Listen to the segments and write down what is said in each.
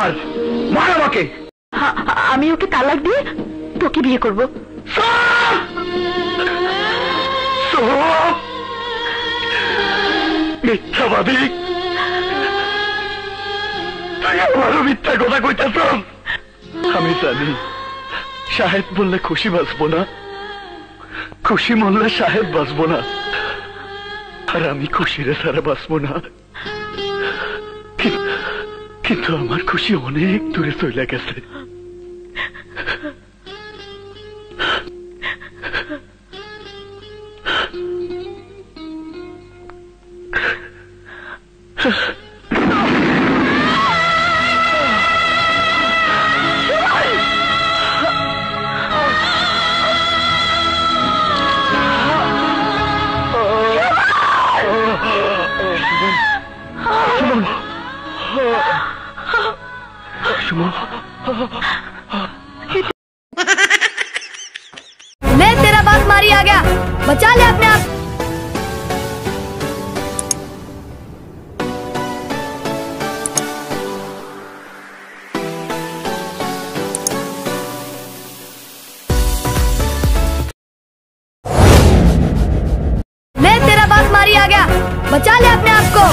মার, মার আমাকে। আমি ওকে তালাক দিয়ে তোকে বিয়ে করবো। মিথ্যাবাদী, তুই আমারও মিথ্যা কথা কইতেছ। আমি জানি সাহেব বললে খুশি বাঁচবো না, খুশি বললে সাহেব বাঁচবো না, আর আমি খুশিরে ছাড়া বাঁচবো না। কিন্তু আমার খুশি অনেক দূরে চলে গেছে। मैं तेरा बाप मारी आ गया, बचा ले अपने आप। मैं तेरा बाप मारी आ गया, बचा ले अपने आप को।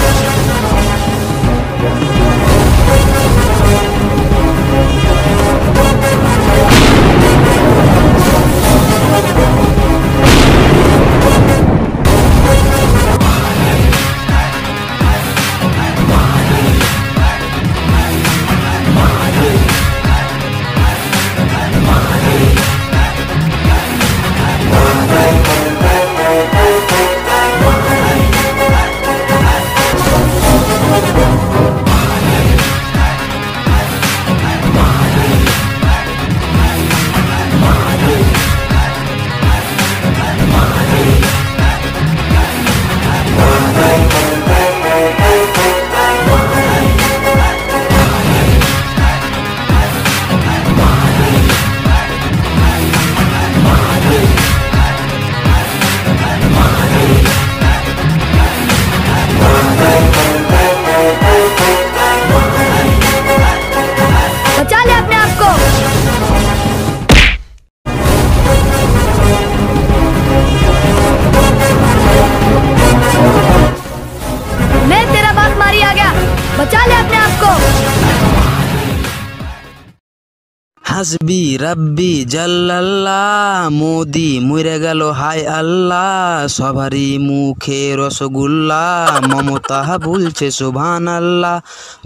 হাসবি রাব্বি জাল্লাল্লাহ, মোদি মরে গেল হায় আল্লাহ। সবারই মুখে রসগোল্লা, মমতা বলছে সুবহানাল্লাহ।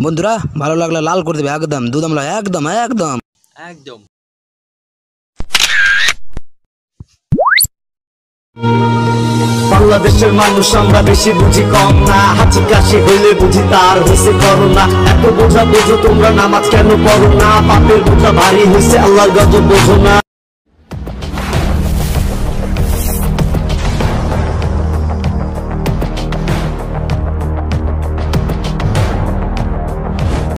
বন্ধুরা ভালো লাগলে লাল করে দেবে, একদম দুদম লাল, একদম একদম একদম। বাংলাদেশের মানুষ আমরা বেশি বুঝি কম না, হাঁচি কাশি হইলে বুঝি তার হয়েছে করোনা। এত বোঝা বোঝো তোমরা, নামাজ কেন পড়ো না? পাপের বোঝা ভারী হয়েছে, আল্লাহর গজব বোঝো না।